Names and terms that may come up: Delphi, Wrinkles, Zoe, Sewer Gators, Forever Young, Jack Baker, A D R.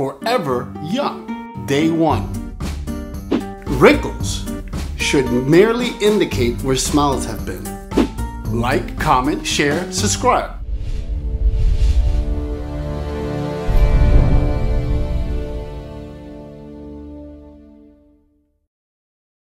Forever Young, Day 1. Wrinkles should merely indicate where smiles have been. Like, comment, share, subscribe.